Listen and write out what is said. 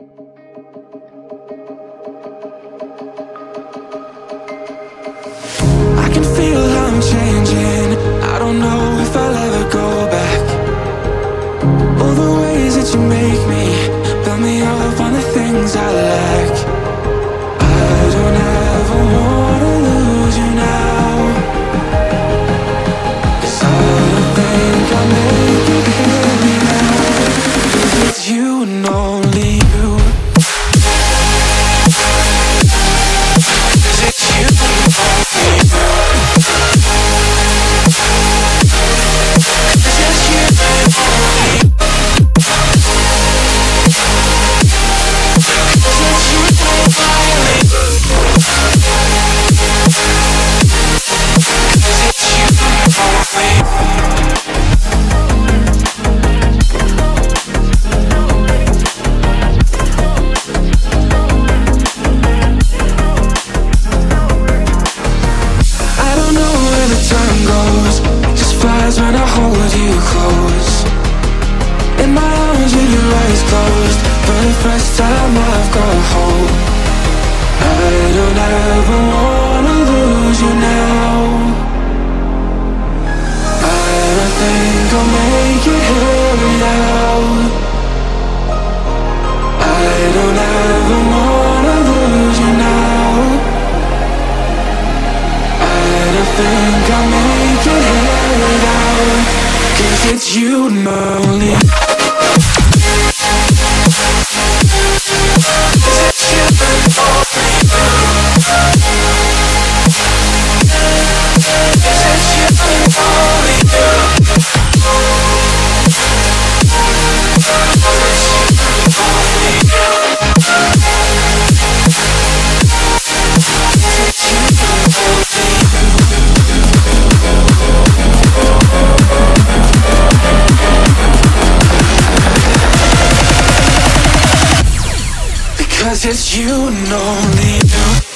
I can feel I'm changing. I don't know if I'll ever go back. All the ways that you make me, build me up on the things I lack. I don't ever wanna lose you now, 'cause I don't think I'll make it here now. 'Cause it's you and only you. It's you and only you.